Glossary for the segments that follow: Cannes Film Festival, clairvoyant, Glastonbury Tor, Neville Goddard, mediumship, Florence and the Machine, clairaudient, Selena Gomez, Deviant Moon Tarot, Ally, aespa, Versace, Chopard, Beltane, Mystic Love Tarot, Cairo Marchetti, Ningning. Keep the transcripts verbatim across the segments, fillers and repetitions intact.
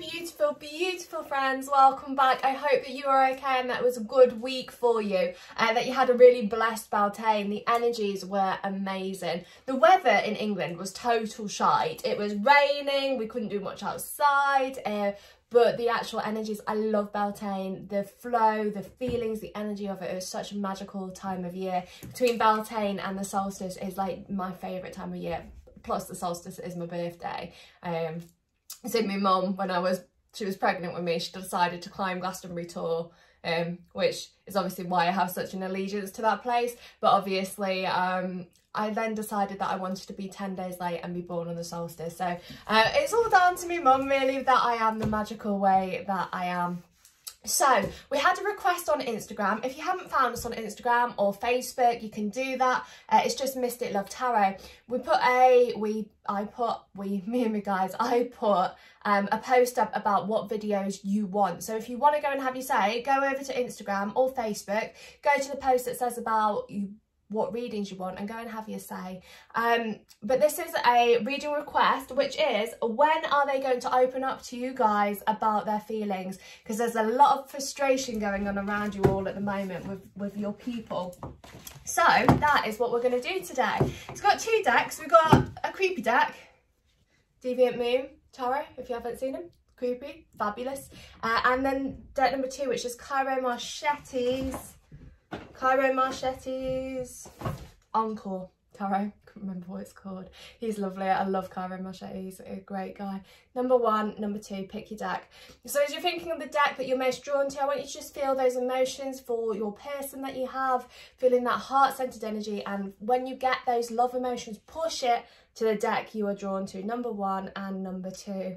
beautiful, beautiful friends, welcome back. I hope that you are okay and that was a good week for you, and uh, that you had a really blessed Beltane. The energies were amazing. The weather in England was total shite. It was raining, we couldn't do much outside, uh, but the actual energies, I love Beltane, the flow, the feelings, the energy of it. It was such a magical time of year. Between Beltane and the solstice is like my favourite time of year, plus the solstice is my birthday. Um, so my mum, when I was, she was pregnant with me, she decided to climb Glastonbury Tor, um, which is obviously why I have such an allegiance to that place, but obviously um, I then decided that I wanted to be ten days late and be born on the solstice. So uh, it's all down to me mum really, that I am the magical way that I am. So we had a request on Instagram. If you haven't found us on Instagram or Facebook, you can do that. Uh, it's just Mystic Love Tarot. We put a, we, I put, we, me and my guys, I put um, a post up about what videos you want. So if you want to go and have your say, go over to Instagram or Facebook, go to the post that says about you, what readings you want, and go and have your say. Um, but this is a reading request, which is, when are they going to open up to you guys about their feelings? Because there's a lot of frustration going on around you all at the moment with, with your people. So that is what we're going to do today. It's got two decks. We've got a creepy deck, Deviant Moon Tarot, if you haven't seen them. Creepy, fabulous. Uh, and then deck number two, which is Cairo Marchetti's. Cairo Marchetti's Encore Tarot. Couldn't remember what it's called. He's lovely. I love Cairo Marchetti. He's a great guy. Number one, number two, pick your deck. So as you're thinking of the deck that you're most drawn to, I want you to just feel those emotions for your person that you have, feeling that heart-centered energy, and when you get those love emotions, push it to the deck you are drawn to, number one and number two.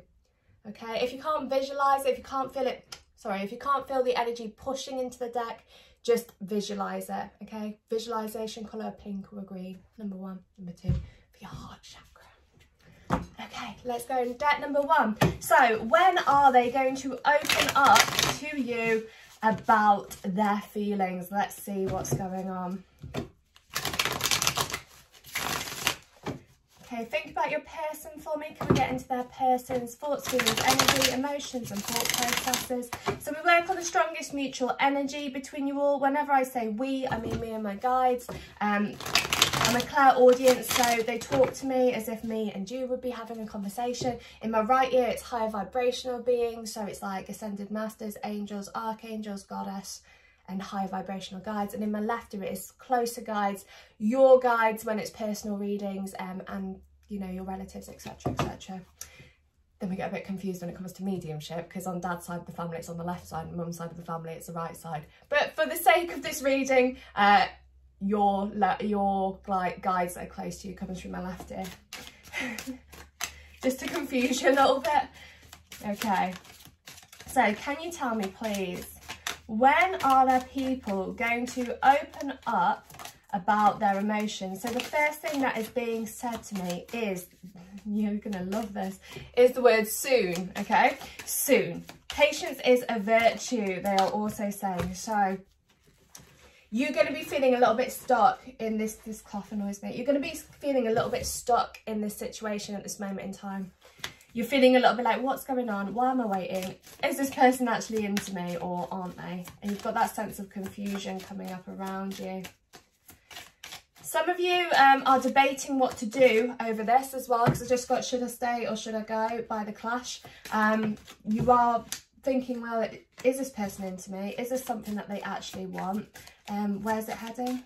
Okay, if you can't visualize it, if you can't feel it, sorry, if you can't feel the energy pushing into the deck, just visualise it, okay? Visualisation colour, pink or green. Number one, number two, for your heart chakra. Okay, let's go and deck number one. So, when are they going to open up to you about their feelings? Let's see what's going on. Okay, think about your person for me. Can we get into their person's thoughts, feelings, energy, emotions and thought processes? So we work on the strongest mutual energy between you all. Whenever I say we, I mean me and my guides. Um, I'm a clairaudient, so they talk to me as if me and you would be having a conversation. In my right ear, it's higher vibrational beings, so it's like ascended masters, angels, archangels, goddess, and high vibrational guides. And in my left ear is closer guides, your guides when it's personal readings, um, and you know, your relatives, etc, etc. Then we get a bit confused when it comes to mediumship, because on dad's side of the family it's on the left side, and mum's side of the family it's the right side. But for the sake of this reading, uh, your your like guides that are close to you comes from my left ear. Just to confuse you a little bit. Okay, so can you tell me please, when are their people going to open up about their emotions? So the first thing that is being said to me is, you're gonna love this, is the word soon, okay? Soon. Patience is a virtue, they are also saying. So you're gonna be feeling a little bit stuck in this, this coffin noise, mate. You're gonna be feeling a little bit stuck in this situation at this moment in time. You're feeling a little bit like, what's going on? Why am I waiting? Is this person actually into me or aren't they? And you've got that sense of confusion coming up around you. Some of you um, are debating what to do over this as well, because I just got Should I Stay or Should I Go by The Clash. Um, you are thinking, well, is this person into me? Is this something that they actually want? Um, where's it heading?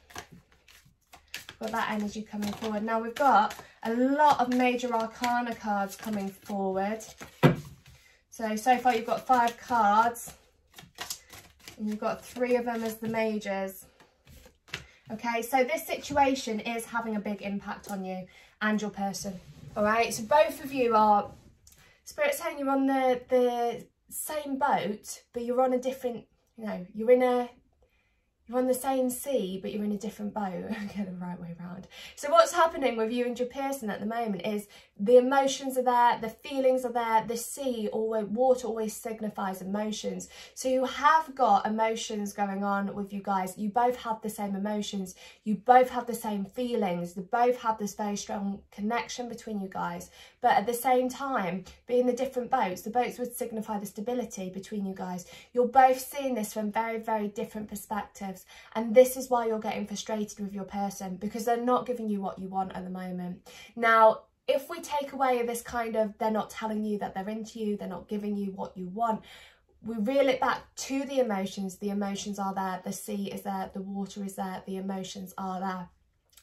Got that energy coming forward. Now we've got a lot of major arcana cards coming forward. So, so far you've got five cards and you've got three of them as the majors. Okay, so this situation is having a big impact on you and your person. All right, so both of you are, Spirit's saying you're on the, the same boat, but you're on a different, you know, you're in a, You're on the same sea, but you're in a different boat. Get the right way around. So what's happening with you and your person at the moment is the emotions are there, the feelings are there, the sea, always, water always signifies emotions. So you have got emotions going on with you guys. You both have the same emotions. You both have the same feelings. You both have this very strong connection between you guys. But at the same time, being the different boats, the boats would signify the stability between you guys. You're both seeing this from very, very different perspectives. And this is why you're getting frustrated with your person, because they're not giving you what you want at the moment. Now, if we take away this kind of they're not telling you that they're into you, they're not giving you what you want, we reel it back to the emotions. The emotions are there, the sea is there, the water is there, the emotions are there.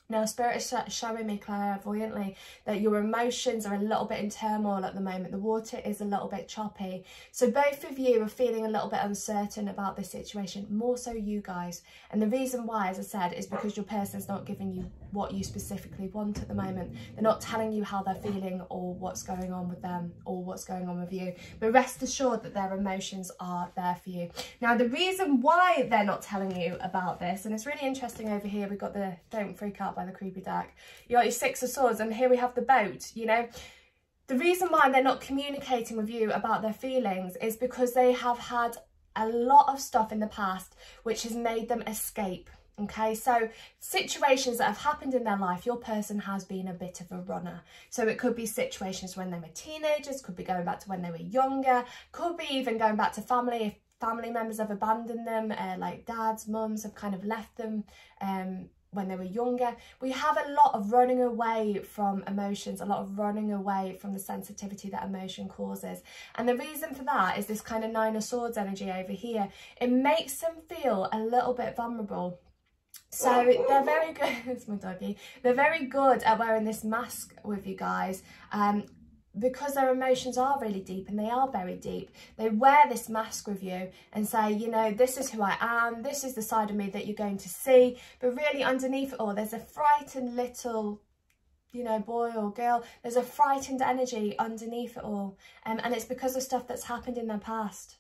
Now, Spirit is showing me clairvoyantly that your emotions are a little bit in turmoil at the moment. The water is a little bit choppy. So both of you are feeling a little bit uncertain about this situation, more so you guys. And the reason why, as I said, is because your person's not giving you what you specifically want at the moment. They're not telling you how they're feeling or what's going on with them or what's going on with you. But rest assured that their emotions are there for you. Now, the reason why they're not telling you about this, and it's really interesting over here, we've got the don't freak out by the creepy deck. You got your Six of Swords, and here we have the boat, you know. The reason why they're not communicating with you about their feelings is because they have had a lot of stuff in the past which has made them escape. Okay, so situations that have happened in their life, your person has been a bit of a runner. So it could be situations when they were teenagers, could be going back to when they were younger, could be even going back to family if family members have abandoned them, uh, like dads, mums have kind of left them um, when they were younger. We have a lot of running away from emotions, a lot of running away from the sensitivity that emotion causes. And the reason for that is this kind of Nine of Swords energy over here. It makes them feel a little bit vulnerable. So they're very good, it's my doggy, they're very good at wearing this mask with you guys um, because their emotions are really deep and they are very deep. They wear this mask with you and say, you know, this is who I am, this is the side of me that you're going to see, but really underneath it all, there's a frightened little, you know, boy or girl, there's a frightened energy underneath it all. Um, and it's because of stuff that's happened in their past.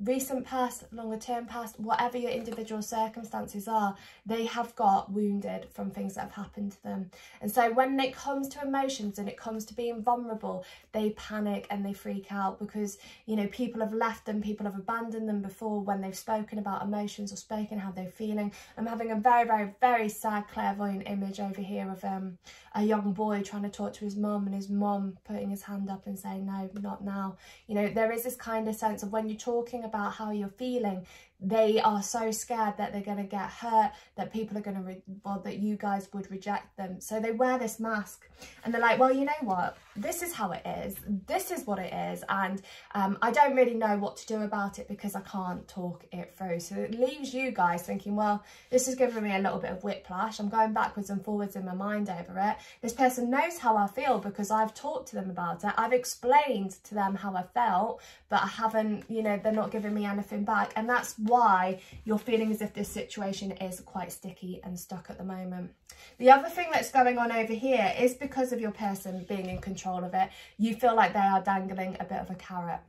Recent past, longer term past, whatever your individual circumstances are, they have got wounded from things that have happened to them. And so when it comes to emotions and it comes to being vulnerable, they panic and they freak out because, you know, people have left them, people have abandoned them before when they've spoken about emotions or spoken how they're feeling. I'm having a very, very, very sad clairvoyant image over here of um, a young boy trying to talk to his mum and his mum putting his hand up and saying, no, not now. You know, there is this kind of sense of when you're talking about how you're feeling, they are so scared that they're going to get hurt, that people are going to re well that you guys would reject them, so they wear this mask and they're like, well, you know what, this is how it is, this is what it is, and um I don't really know what to do about it because I can't talk it through. So it leaves you guys thinking, well, this is giving me a little bit of whiplash, I'm going backwards and forwards in my mind over it. This person knows how I feel because I've talked to them about it, I've explained to them how I felt, but I haven't, you know, they're not giving me anything back. And that's why you're feeling as if this situation is quite sticky and stuck at the moment. The other thing that's going on over here is because of your person being in control of it, you feel like they are dangling a bit of a carrot.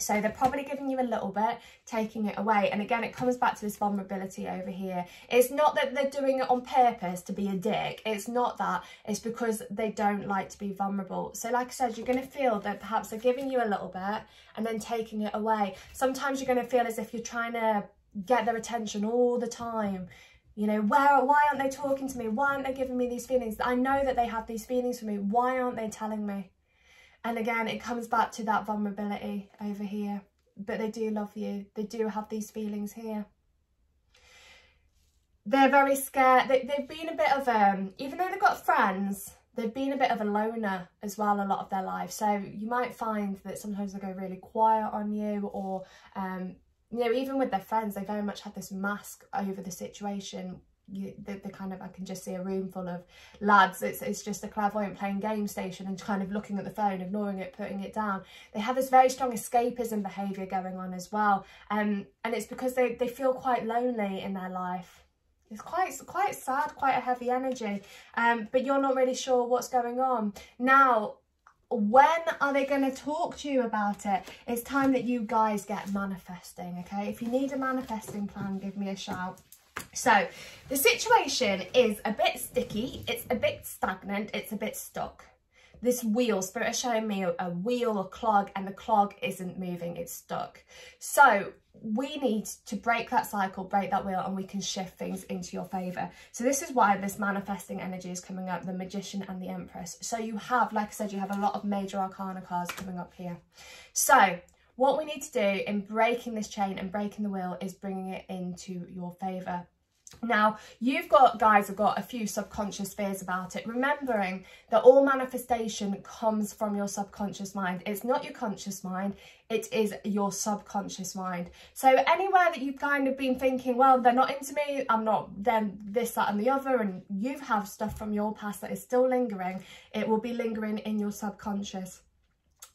So they're probably giving you a little bit, taking it away. And again, it comes back to this vulnerability over here. It's not that they're doing it on purpose to be a dick. It's not that. It's because they don't like to be vulnerable. So like I said, you're going to feel that perhaps they're giving you a little bit and then taking it away. Sometimes you're going to feel as if you're trying to get their attention all the time. You know, where, why aren't they talking to me? Why aren't they giving me these feelings? I know that they have these feelings for me. Why aren't they telling me? And again, it comes back to that vulnerability over here. But they do love you. They do have these feelings here. They're very scared. They, they've been a bit of, um, even though they've got friends, they've been a bit of a loner as well a lot of their life. So you might find that sometimes they go really quiet on you, or, um, you know, even with their friends, they very much have this mask over the situation. You, the, the kind of, I can just see a room full of lads, it's, it's just a clairvoyant playing game station and kind of looking at the phone, ignoring it, putting it down. They have this very strong escapism behaviour going on as well, um, and it's because they, they feel quite lonely in their life. It's quite, quite sad, quite a heavy energy, um, but you're not really sure what's going on. Now, when are they going to talk to you about it? It's time that you guys get manifesting, okay? If you need a manifesting plan, give me a shout. So the situation is a bit sticky, it's a bit stagnant, it's a bit stuck. This wheel, Spirit is showing me a, a wheel, a clog, and the clog isn't moving, it's stuck. So we need to break that cycle, break that wheel, and we can shift things into your favour. So this is why this manifesting energy is coming up, the Magician and the Empress. So you have, like I said, you have a lot of major arcana cards coming up here. So what we need to do in breaking this chain and breaking the wheel is bringing it into your favour. Now, you've got, guys, have got a few subconscious fears about it. Remembering that all manifestation comes from your subconscious mind. It's not your conscious mind. It is your subconscious mind. So anywhere that you've kind of been thinking, well, they're not into me, I'm not them, this, that and the other, and you have stuff from your past that is still lingering, it will be lingering in your subconscious.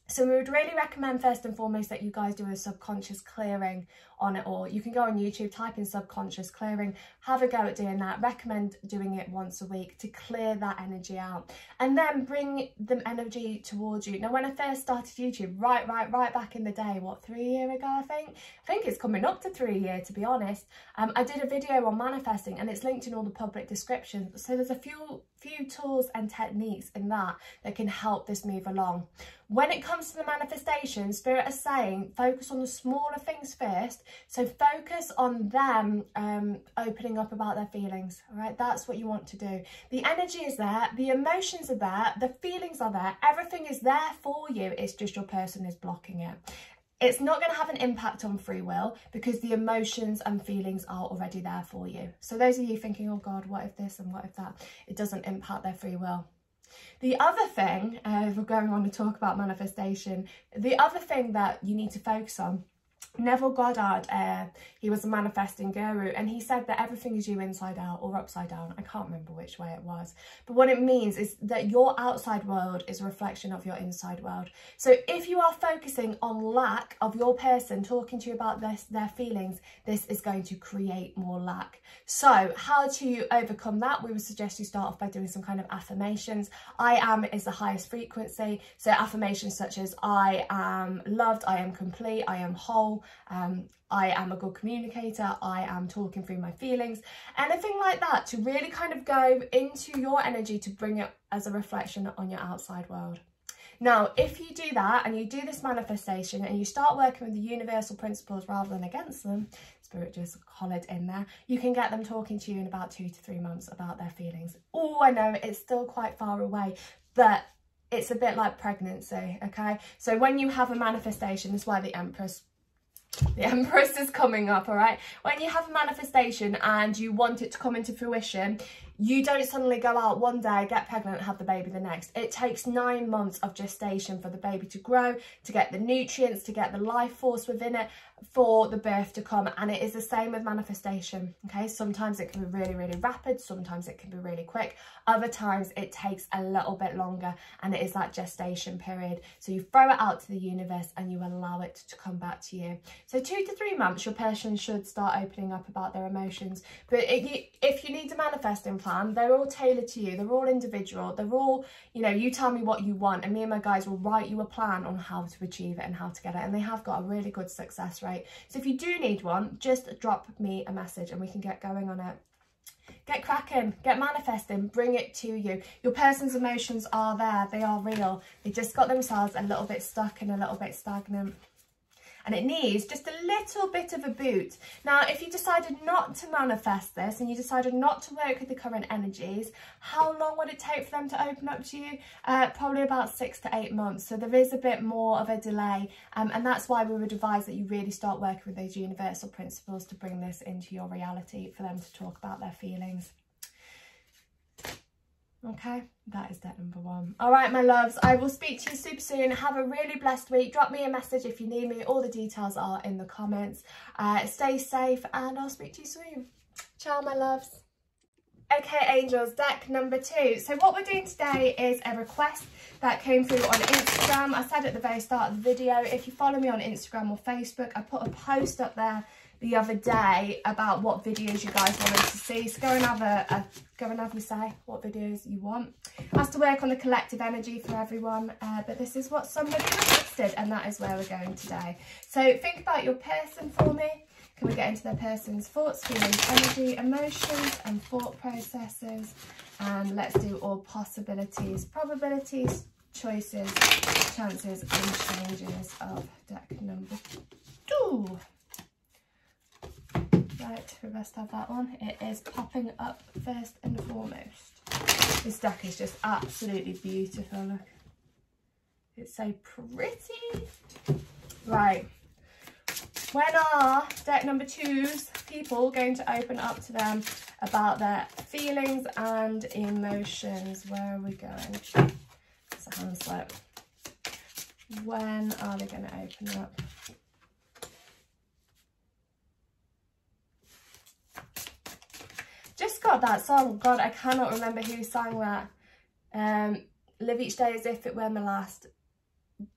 So we would really recommend first and foremost that you guys do a subconscious clearing on it all. You can go on YouTube, type in subconscious clearing, have a go at doing that. Recommend doing it once a week to clear that energy out and then bring the energy towards you. Now, when I first started YouTube, right, right, right back in the day, what, three year ago, I think? I think it's coming up to three year, to be honest. Um, I did a video on manifesting and it's linked in all the public descriptions. So there's a few, few tools and techniques in that that can help this move along. When it comes to the manifestation, Spirit is saying focus on the smaller things first. So focus on them um, opening up about their feelings, all right? That's what you want to do. The energy is there, the emotions are there, the feelings are there, everything is there for you, it's just your person is blocking it. It's not going to have an impact on free will because the emotions and feelings are already there for you. So those of you thinking, oh God, what if this and what if that? It doesn't impact their free will. The other thing, uh, if we're going on to talk about manifestation, the other thing that you need to focus on, Neville Goddard, uh, he was a manifesting guru, and he said that everything is you inside out or upside down. I can't remember which way it was. But what it means is that your outside world is a reflection of your inside world. So if you are focusing on lack of your person talking to you about this, their feelings, this is going to create more lack. So how to overcome that? We would suggest you start off by doing some kind of affirmations. I am is the highest frequency. So affirmations such as I am loved, I am complete, I am whole. Um, I am a good communicator, I am talking through my feelings, anything like that to really kind of go into your energy to bring it as a reflection on your outside world. Now, if you do that and you do this manifestation and you start working with the universal principles rather than against them, Spirit just hollered in there, you can get them talking to you in about two to three months about their feelings. Oh, I know it's still quite far away, but it's a bit like pregnancy, okay? So when you have a manifestation, that's why the Empress The Empress is coming up, all right? When you have a manifestation and you want it to come into fruition, you don't suddenly go out one day, get pregnant, have the baby the next. It takes nine months of gestation for the baby to grow, to get the nutrients, to get the life force within it for the birth to come. And it is the same with manifestation, okay? Sometimes it can be really, really rapid. Sometimes it can be really quick. Other times it takes a little bit longer, and it is that gestation period. So you throw it out to the universe and you allow it to come back to you. So two to three months, your person should start opening up about their emotions. But it, you, if you need to manifest in plan, they're all tailored to you, they're all individual, they're all, you know, you tell me what you want and me and my guys will write you a plan on how to achieve it and how to get it, and they have got a really good success rate. So if you do need one, just drop me a message and we can get going on it. Get cracking, get manifesting, bring it to you. Your person's emotions are there, they are real, they just got themselves a little bit stuck and a little bit stagnant. And it needs just a little bit of a boot. Now, if you decided not to manifest this and you decided not to work with the current energies, how long would it take for them to open up to you? Uh, probably about six to eight months. So there is a bit more of a delay. Um, and that's why we would advise that you really start working with those universal principles to bring this into your reality for them to talk about their feelings. Okay, that is step number one. All right, my loves, I will speak to you super soon. Have a really blessed week. Drop me a message if you need me. All the details are in the comments. Uh, stay safe and I'll speak to you soon. Ciao, my loves. Okay, angels, deck number two. So what we're doing today is a request that came through on Instagram. I said at the very start of the video, if you follow me on Instagram or Facebook, I put a post up there the other day about what videos you guys wanted to see. So go and have a, a go and have your say what videos you want. Has to work on the collective energy for everyone, uh, but this is what somebody requested, and that is where we're going today. So think about your person for me. Can we get into their person's thoughts, feelings, energy, emotions, and thought processes? And let's do all possibilities, probabilities, choices, chances, and changes of deck number two. Right, we must have that on. It is popping up first and foremost. This deck is just absolutely beautiful. Look, it's so pretty. Right, when are deck number two's people going to open up to them about their feelings and emotions? Where are we going? Sounds like, when are they going to open up? Just got that song. God, I cannot remember who sang that. Um, live each day as if it were my last.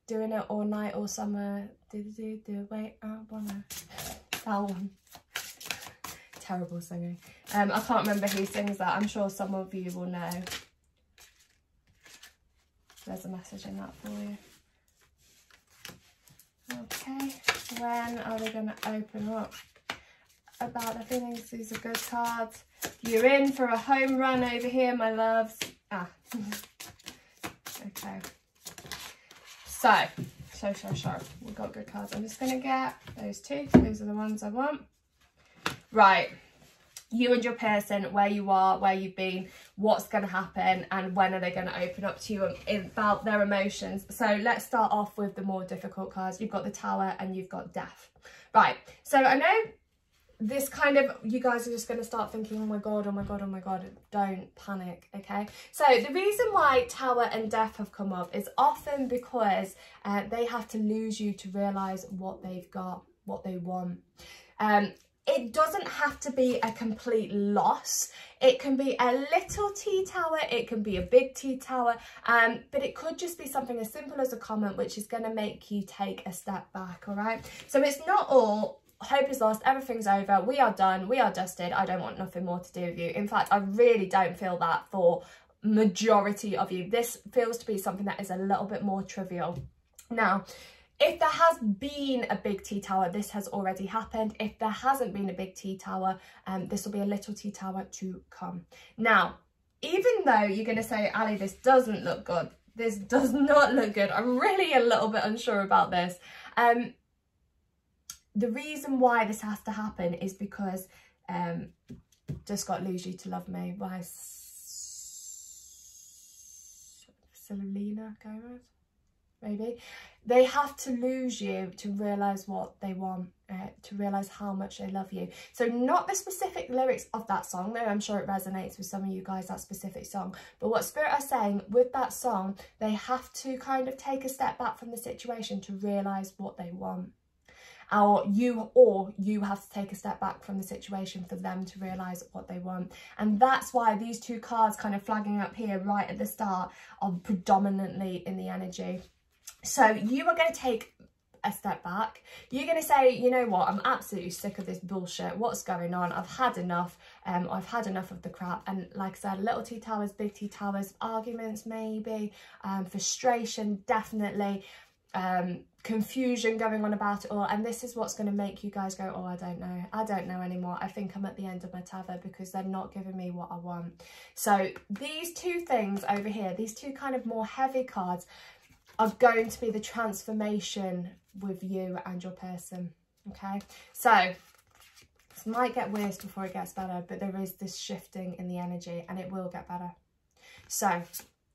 Doing it all night, all summer. Do do do do. Wait, I wanna. That one. Terrible singing. Um, I can't remember who sings that. I'm sure some of you will know. There's a message in that for you. Okay, when are they going to open up about their feelings? These are good cards. You're in for a home run over here, my loves. Ah, okay. So, so, so, so, we've got good cards. I'm just going to get those two. Those are the ones I want. Right. You and your person, where you are, where you've been, what's going to happen, and when are they going to open up to you about their emotions. So let's start off with the more difficult cards. You've got the Tower and you've got Death. Right, so I know this kind of, you guys are just going to start thinking, oh my god, oh my god, oh my god, don't panic, okay? So the reason why Tower and Death have come up is often because uh, they have to lose you to realise what they've got, what they want. Um, It doesn't have to be a complete loss. It can be a little tea tower, it can be a big tea tower, um, but it could just be something as simple as a comment which is going to make you take a step back, all right? So it's not all hope is lost, everything's over, we are done, we are dusted, I don't want nothing more to do with you. In fact, I really don't feel that for majority of you. This feels to be something that is a little bit more trivial. Now, if there has been a big tea tower, this has already happened. If there hasn't been a big tea tower, um, this will be a little tea tower to come. Now, even though you're going to say, Ali, this doesn't look good. This does not look good. I'm really a little bit unsure about this. Um, the reason why this has to happen is because um, just got lose you to love me by Selena Gomez. Maybe they have to lose you to realize what they want, uh, to realize how much they love you. So not the specific lyrics of that song, though I'm sure it resonates with some of you guys, that specific song, but what Spirit are saying with that song, they have to kind of take a step back from the situation to realize what they want, or you or you have to take a step back from the situation for them to realize what they want. And that's why these two cards kind of flagging up here right at the start are predominantly in the energy. So you are going to take a step back. You're going to say, you know what, I'm absolutely sick of this bullshit. What's going on? I've had enough. Um, I've had enough of the crap. And like I said, little tea towers, big tea towers, arguments maybe, um, frustration, definitely, um, confusion going on about it all. And this is what's going to make you guys go, oh, I don't know. I don't know anymore. I think I'm at the end of my tether because they're not giving me what I want. So these two things over here, these two kind of more heavy cards, are going to be the transformation with you and your person, okay? So, this might get worse before it gets better, but there is this shifting in the energy and it will get better. So,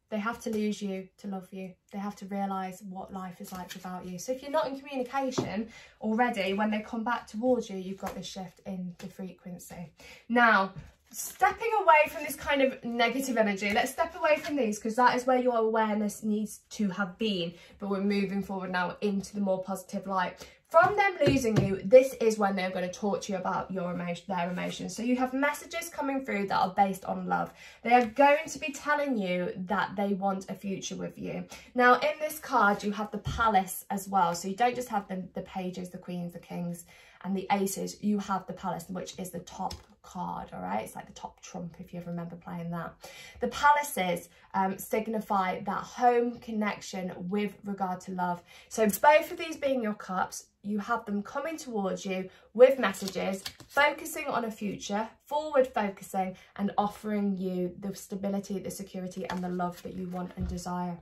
they have to lose you to love you. They have to realise what life is like without you. So if you're not in communication already, when they come back towards you, you've got this shift in the frequency. Now, stepping away from this kind of negative energy, let's step away from these because that is where your awareness needs to have been, but we're moving forward now into the more positive light. From them losing you, this is when they're going to talk to you about your emotion, their emotions. So you have messages coming through that are based on love. They are going to be telling you that they want a future with you. Now, in this card, you have the palace as well. So you don't just have the, the pages, the queens, the kings, and the aces, you have the palace, which is the top card. All right, it's like the top trump if you ever remember playing that. The palaces um, signify that home connection with regard to love. So both of these being your cups, you have them coming towards you with messages, focusing on a future, forward focusing, and offering you the stability, the security, and the love that you want and desire.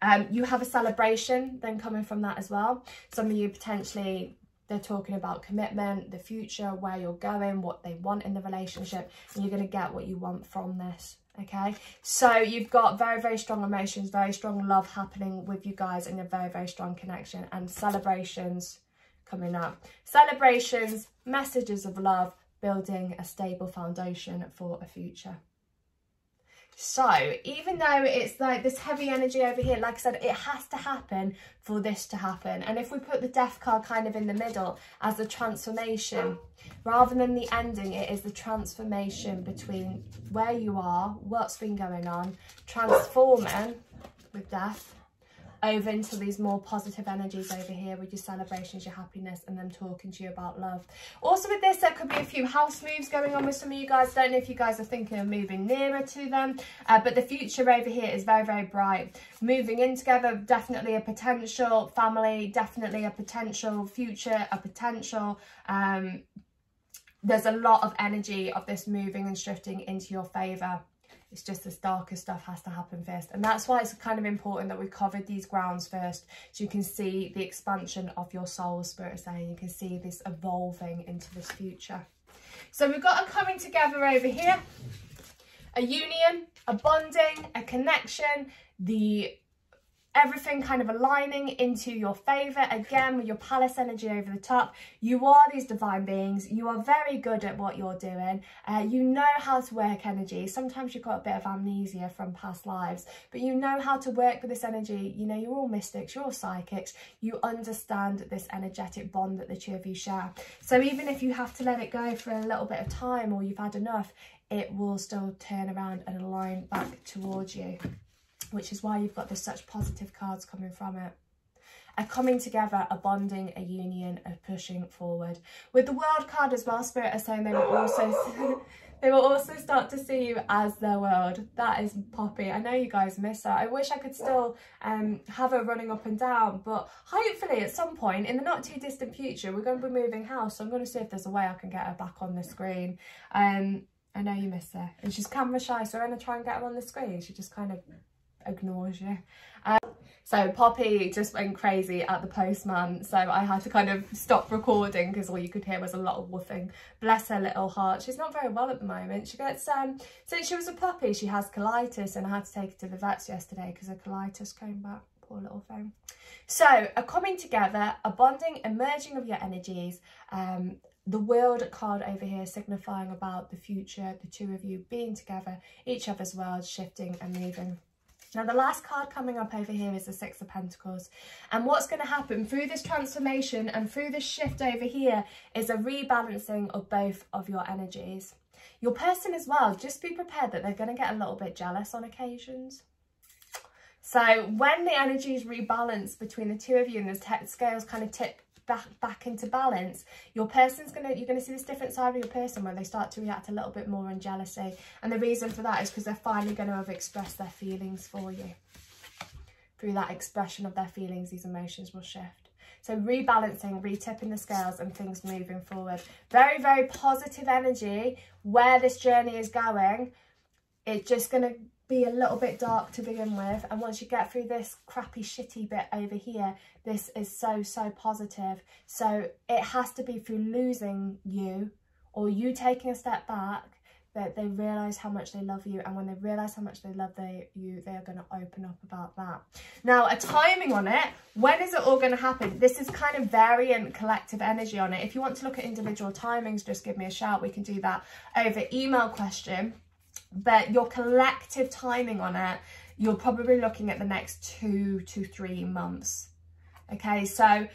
Um, you have a celebration then coming from that as well. Some of you potentially, they're talking about commitment, the future, where you're going, what they want in the relationship, and you're going to get what you want from this. Okay, so you've got very, very strong emotions, very strong love happening with you guys, and a very, very strong connection and celebrations coming up. Celebrations, messages of love, building a stable foundation for a future. So even though it's like this heavy energy over here, like I said, it has to happen for this to happen. And if we put the death card kind of in the middle as the transformation, rather than the ending, it is the transformation between where you are, what's been going on, transforming with death over into these more positive energies over here with your celebrations, your happiness, and them talking to you about love. Also with this, there could be a few house moves going on with some of you guys. Don't know if you guys are thinking of moving nearer to them, uh, but the future over here is very, very bright. Moving in together, definitely a potential family, definitely a potential future, a potential... Um, there's a lot of energy of this moving and shifting into your favour. It's just this darker stuff has to happen first. And that's why it's kind of important that we covered these grounds first, so you can see the expansion of your soul, Spirit is saying. You can see this evolving into this future. So we've got a coming together over here, a union, a bonding, a connection, the everything kind of aligning into your favour. Again, with your palace energy over the top, you are these divine beings. You are very good at what you're doing. Uh, you know how to work energy. Sometimes you've got a bit of amnesia from past lives, but you know how to work with this energy. You know, you're all mystics, you're all psychics. You understand this energetic bond that the two of you share. So even if you have to let it go for a little bit of time, or you've had enough, it will still turn around and align back towards you, which is why you've got this, such positive cards coming from it. A coming together, a bonding, a union, a pushing forward. With the world card as well, Spirit are saying they will also they will also start to see you as their world. That is Poppy. I know you guys miss her. I wish I could still um, have her running up and down, but hopefully at some point in the not too distant future, we're going to be moving house, so I'm going to see if there's a way I can get her back on the screen. Um, I know you miss her. And she's camera shy, so I'm going to try and get her on the screen. She just kind of... ignores you. Um, so Poppy just went crazy at the postman, so I had to kind of stop recording because all you could hear was a lot of whooping. Bless her little heart. She's not very well at the moment. She gets um since she was a puppy, she has colitis, and I had to take her to the vets yesterday because her colitis came back. Poor little thing. So a coming together, a bonding, a merging of your energies. Um, the world card over here signifying about the future, the two of you being together, each other's world shifting and moving. Now the last card coming up over here is the Six of Pentacles, and what's going to happen through this transformation and through this shift over here is a rebalancing of both of your energies. Your person as well, just be prepared that they're going to get a little bit jealous on occasions. So when the energies rebalance between the two of you and the scales kind of tip Back, back into balance, your person's gonna you're gonna see this different side of your person where they start to react a little bit more on jealousy, and the reason for that is because they're finally going to have expressed their feelings for you. Through that expression of their feelings, these emotions will shift. So rebalancing, retipping the scales, and things moving forward. Very, very positive energy where this journey is going. It's just gonna be a little bit dark to begin with, and once you get through this crappy shitty bit over here, this is so so positive. So it has to be through losing you or you taking a step back that they realize how much they love you, and when they realize how much they love they, you they are going to open up about that. Now a timing on it, when is it all going to happen? This is kind of variant collective energy on it. If you want to look at individual timings, just give me a shout, we can do that over email question. But your collective timing on it, you're probably looking at the next two to three months. Okay, so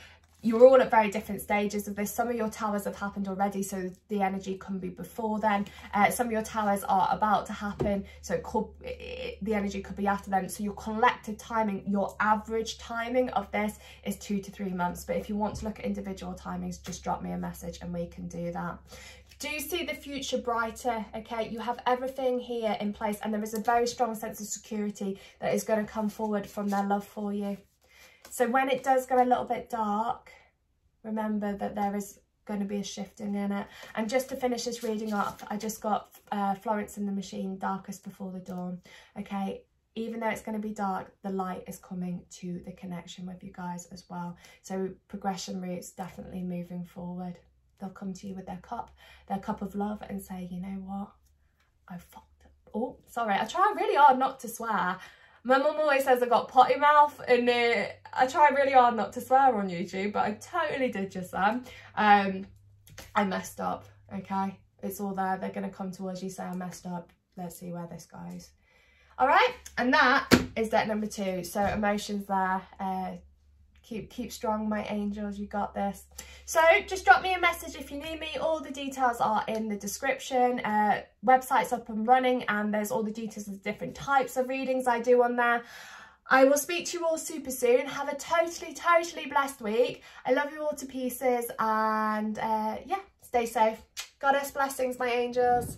You're all at very different stages of this. Some of your towers have happened already, so the energy can be before then. Uh, some of your towers are about to happen, so it could, it, the energy could be after them. So your collective timing, your average timing of this is two to three months. But if you want to look at individual timings, just drop me a message and we can do that. Do see the future brighter, okay? You have everything here in place, and there is a very strong sense of security that is going to come forward from their love for you. So when it does go a little bit dark, remember that there is going to be a shifting in it. And just to finish this reading up, I just got uh, Florence and the Machine, Darkest Before the Dawn. Okay, even though it's going to be dark, the light is coming to the connection with you guys as well. So progression routes definitely moving forward. They'll come to you with their cup, their cup of love, and say, you know what, I fucked up. Oh, sorry, I try really hard not to swear. My mum always says I got potty mouth, and uh, I try really hard not to swear on YouTube, but I totally did just then. Um, I messed up, okay? It's all there. They're going to come towards you, say I messed up. Let's see where this goes. All right, and that is deck number two. So emotions there. Uh, keep, keep strong, my angels. You got this. So just drop me a message if you need me. All the details are in the description. Uh, website's up and running, and there's all the details of the different types of readings I do on there. I will speak to you all super soon. Have a totally, totally blessed week. I love you all to pieces, and uh, yeah, stay safe. Goddess blessings, my angels.